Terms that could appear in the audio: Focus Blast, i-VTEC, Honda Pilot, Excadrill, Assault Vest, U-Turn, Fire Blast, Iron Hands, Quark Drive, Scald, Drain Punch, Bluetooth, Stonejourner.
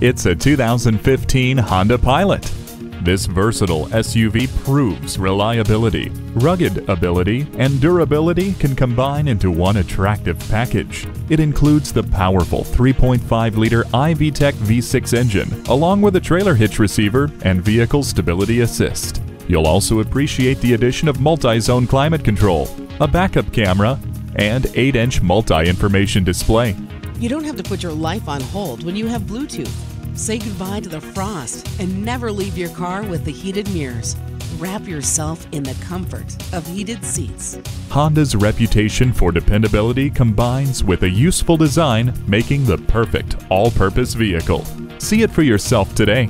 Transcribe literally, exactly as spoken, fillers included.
It's a two thousand fifteen Honda Pilot. This versatile S U V proves reliability, rugged ability, and durability can combine into one attractive package. It includes the powerful three point five liter i-VTEC V six engine, along with a trailer hitch receiver and vehicle stability assist. You'll also appreciate the addition of multi-zone climate control, a backup camera, and eight inch multi-information display. You don't have to put your life on hold when you have Bluetooth. Say goodbye to the frost and never leave your car with the heated mirrors. Wrap yourself in the comfort of heated seats. Honda's reputation for dependability combines with a useful design, making the perfect all-purpose vehicle. See it for yourself today.